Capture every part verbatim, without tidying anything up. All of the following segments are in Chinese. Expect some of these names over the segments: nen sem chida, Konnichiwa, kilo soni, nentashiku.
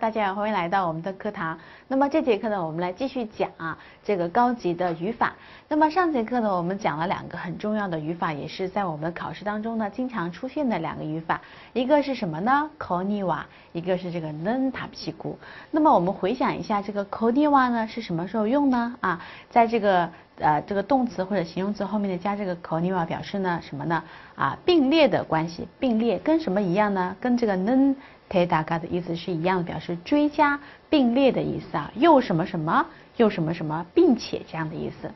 大家欢迎来到我们的课堂。那么这节课呢，我们来继续讲啊这个高级的语法。那么上节课呢，我们讲了两个很重要的语法，也是在我们考试当中呢经常出现的两个语法。一个是什么呢？ Konnichiwa， 一个是这个 nentashiku。那么我们回想一下，这个 Konnichiwa 呢是什么时候用呢？啊，在这个呃这个动词或者形容词后面的加这个 Konnichiwa， 表示呢什么呢？啊，并列的关系，并列跟什么一样呢？跟这个 nen。推大家的意思是一样的，表示追加并列的意思啊，又什么什么又什么什么，并且这样的意思。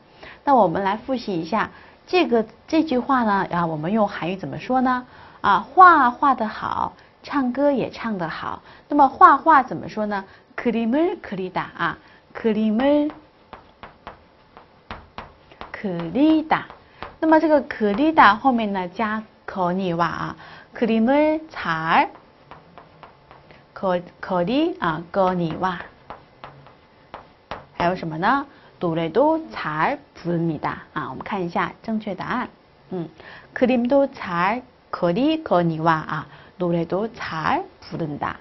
那我们来复习一下这个这句话呢啊，我们用韩语怎么说呢？啊，画画得好，唱歌也唱得好。那么画画怎么说呢？그림을그리다啊，그림을그리다。那么这个그리다后面呢加Konnichiwa啊，그림을 잘。 可可的啊，可你哇，还有什么呢？读了都才不你的啊，我们看一下正确答案。嗯，可你都才可的可你哇啊，读了都才不能的。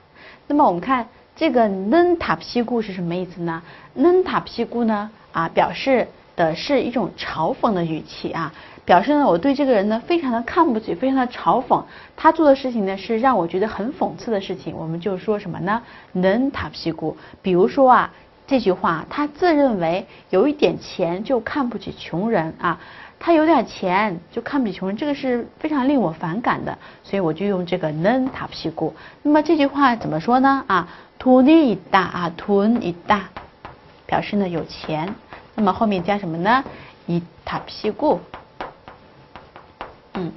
那么我们看这个能塔屁股是什么意思呢？能塔屁股呢啊，表示的是一种嘲讽的语气啊。 表示呢，我对这个人呢非常的看不起，非常的嘲讽。他做的事情呢是让我觉得很讽刺的事情，我们就说什么呢？能塔屁股。比如说啊，这句话，他自认为有一点钱就看不起穷人啊，他有点钱就看不起穷人，这个是非常令我反感的，所以我就用这个能塔屁股。那么这句话怎么说呢？啊，돈이 있다啊，돈이 있다，表示呢有钱。那么后面加什么呢？이塔屁股。 嗯，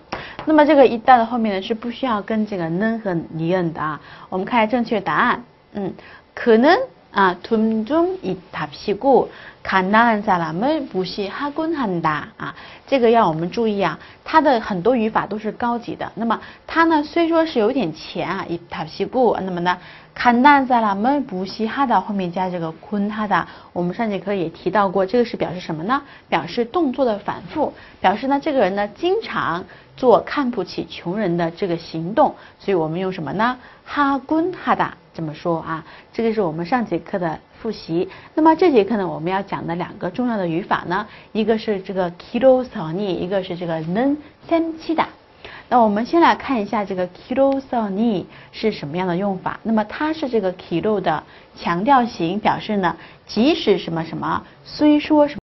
那么这个一旦的后面呢是不需要跟这个能和你恩的啊。我们看下正确答案。嗯，可能啊，둠중이탑시고가난한사람을무시하곤한다啊。这个要我们注意啊，它的很多语法都是高级的。那么它呢虽说是有点钱啊，이탑시고那么呢，가난한사람을무시하다后面加这个곤하다。我们上节课也提到过，这个是表示什么呢？表示动作的反复，表示呢这个人呢经常。 做看不起穷人的这个行动，所以我们用什么呢？哈滚哈达这么说啊，这个是我们上节课的复习。那么这节课呢，我们要讲的两个重要的语法呢，一个是这个 kilo soni， 一个是这个 nen sem chida。那我们先来看一下这个 kilo soni 是什么样的用法。那么它是这个 kilo 的强调型，表示呢，即使什么什么，虽说什么。